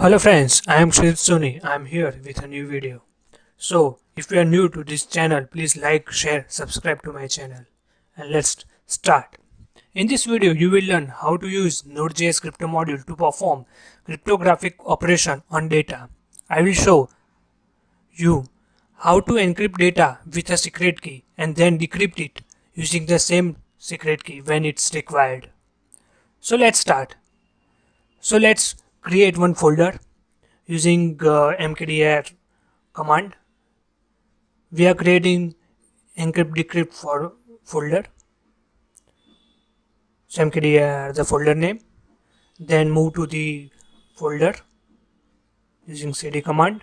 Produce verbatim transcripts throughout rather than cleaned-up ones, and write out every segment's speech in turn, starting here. Hello friends, I am Shirit Suni. I am here with a new video. So, if you are new to this channel, please like, share, subscribe to my channel. And let's start. In this video, you will learn how to use Node.js Crypto Module to perform cryptographic operation on data. I will show you how to encrypt data with a secret key and then decrypt it using the same secret key when it's required. So, let's start. So, let's create one folder using uh, mkdir command. We are creating encrypt decrypt for folder. So mkdir the folder name, then move to the folder using cd command.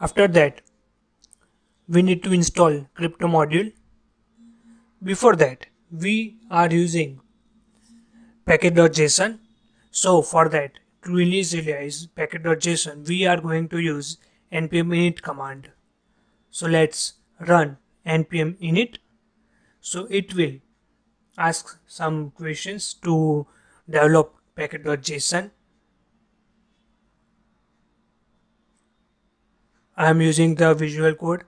After that we need to install crypto module. Before that we are using package.json. So for that, to initialize package.json, we are going to use npm init command. So let's run npm init. So it will ask some questions to develop package.json. I am using the Visual Code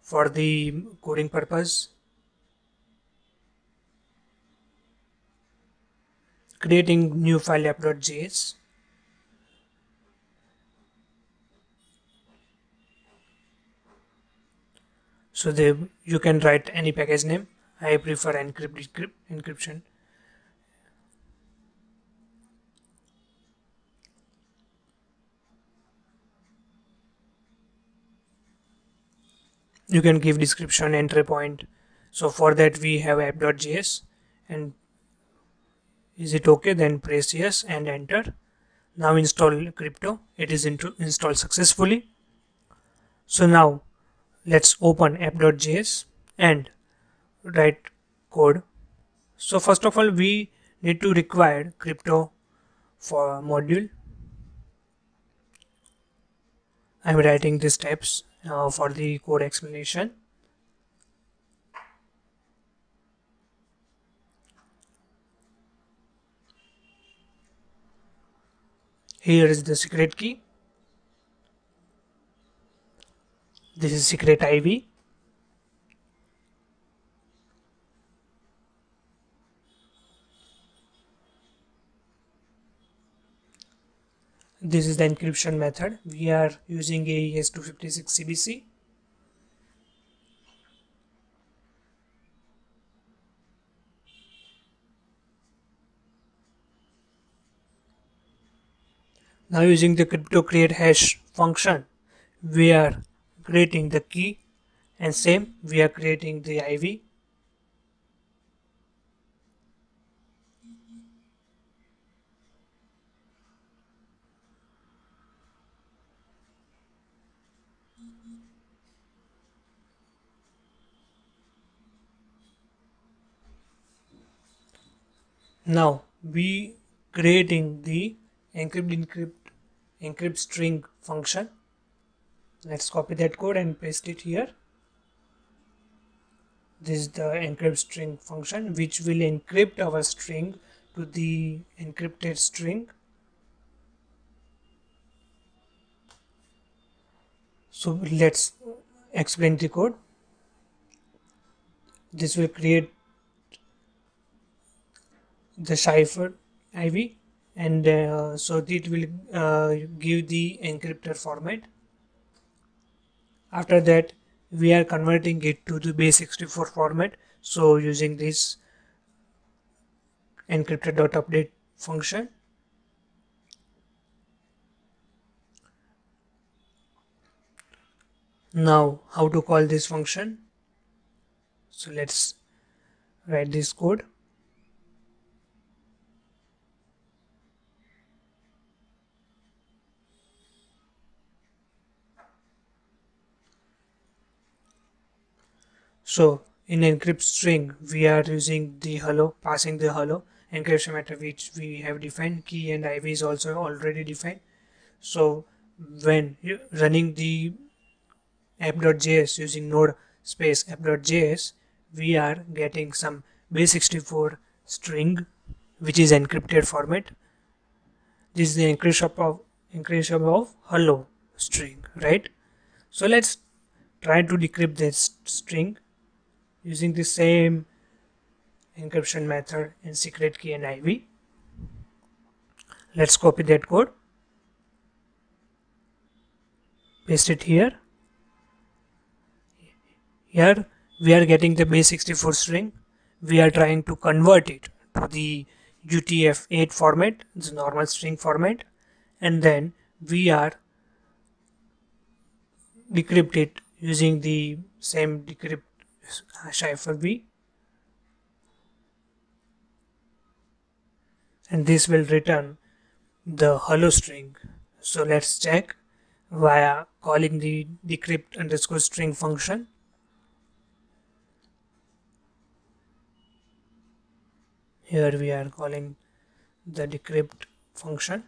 for the coding purpose. Creating new file app.js. So they, you can write any package name. I prefer encrypt decrypt encryption. You can give description, entry point. So for that we have app.js and is it okay? Then press yes and enter. Now install crypto. It is installed successfully. So now let's open app.js and write code. So first of all we need to require crypto for module. I am writing the steps uh, for the code explanation. Here is the secret key. This is secret I V. This is the encryption method. We are using A E S two fifty-six C B C. Now using the crypto create hash function, we are creating the key and same we are creating the I V. Now we creating the encrypt decrypt encrypt string function. Let's copy that code and paste it here. This is the encrypt string function which will encrypt our string to the encrypted string. So let's explain the code. This will create the cipher I V. And uh, so it will uh, give the encryptor format. After that we are converting it to the base sixty-four format. So using this encrypted.update function. Now how to call this function? So let's write this code. So in encrypt string we are using the hello, passing the hello encryption method which we have defined. Key and I V is also already defined. So when you running the app.js using node space app.js, we are getting some base sixty-four string which is encrypted format. This is the increase of, of increase of hello string, right? So let's try to decrypt this string using the same encryption method in secret key and I V. Let's copy that code, paste it here. Here we are getting the base sixty-four string. We are trying to convert it to the U T F eight format, the normal string format, and then we are decrypt it using the same decrypt cipher B, and this will return the hello string. So let's check via calling the decrypt underscore string function. Here we are calling the decrypt function.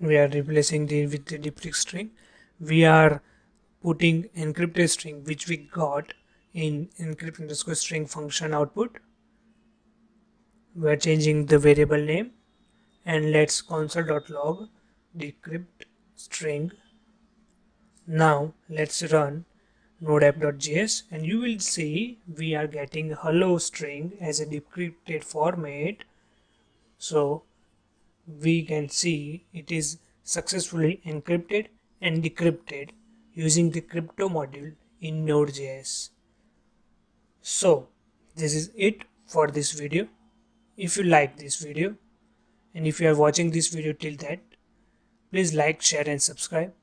We are replacing the with the decrypt string. We are putting encrypted string which we got in encrypt underscore string function output. We are changing the variable name, and let's console.log decrypt string. Now let's run node app.js, and you will see we are getting hello string as a decrypted format. So we can see it is successfully encrypted and decrypted using the crypto module in node dot J S. So this is it for this video. If you like this video and if you are watching this video till that, please like, share and subscribe.